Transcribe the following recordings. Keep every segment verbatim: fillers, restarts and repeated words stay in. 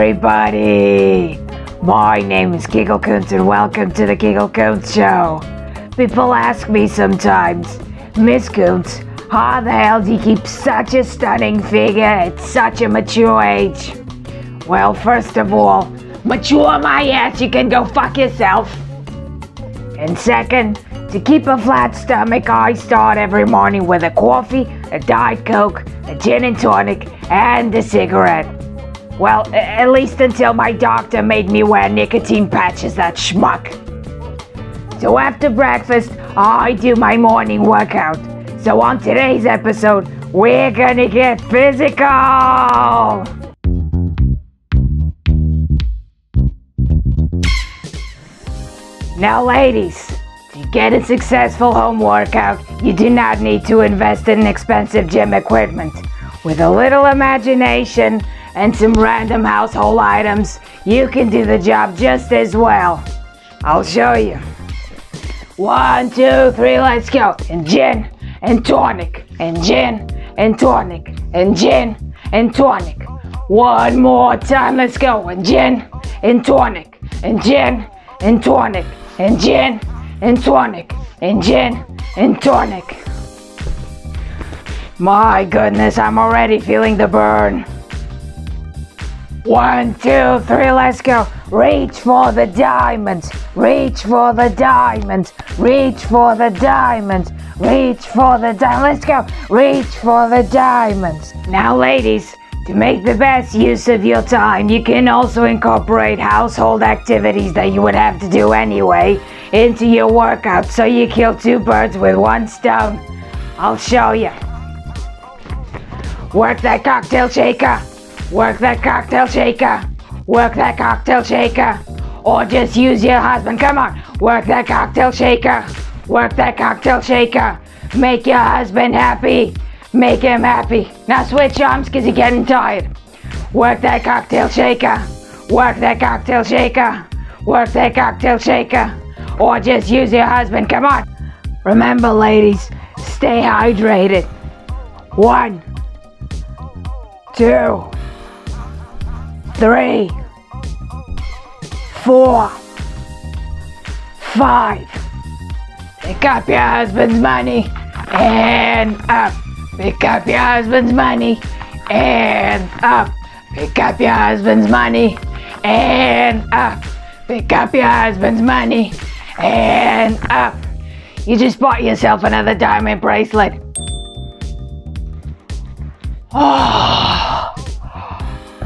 everybody! My name is Kiegel Küntz and welcome to the Kiegel Küntz Show. People ask me sometimes, Miss Küntz, how the hell do you keep such a stunning figure at such a mature age? Well, first of all, mature my ass, you can go fuck yourself. And second, to keep a flat stomach, I start every morning with a coffee, a Diet Coke, a gin and tonic, and a cigarette. Well, at least until my doctor made me wear nicotine patches, that schmuck. So after breakfast, I do my morning workout. So on today's episode, we're gonna get physical! Now ladies, to get a successful home workout, you do not need to invest in expensive gym equipment. With a little imagination and some random household items, you can do the job just as well. I'll show you. One, two, three, let's go! And gin! And tonic, and gin, and tonic, and gin, and tonic. One more time, let's go. And gin, and tonic, and gin, and tonic, and gin, and tonic, and gin, and tonic. My goodness, I'm already feeling the burn. One, two, three, let's go. Reach for the diamonds, reach for the diamonds, reach for the diamonds. Reach for the diamonds, let's go, reach for the diamonds. Now ladies, to make the best use of your time, you can also incorporate household activities that you would have to do anyway into your workout, so you kill two birds with one stone. I'll show you. Work that cocktail shaker, work that cocktail shaker, work that cocktail shaker, or just use your husband, come on, work that cocktail shaker. Work that cocktail shaker. Make your husband happy. Make him happy. Now switch arms because you're getting tired. Work that cocktail shaker. Work that cocktail shaker. Work that cocktail shaker. Or just use your husband. Come on. Remember, ladies, stay hydrated. One, two, three, four, five. Pick up your husband's money and up. Pick up your husband's money and up. Pick up your husband's money and up. Pick up your husband's money and up. You just bought yourself another diamond bracelet. Oh,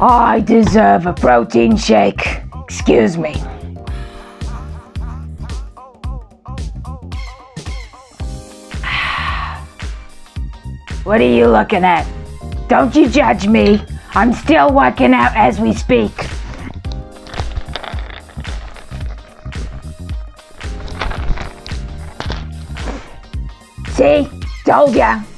I deserve a protein shake. Excuse me. What are you looking at? Don't you judge me. I'm still working out as we speak. See? Told ya.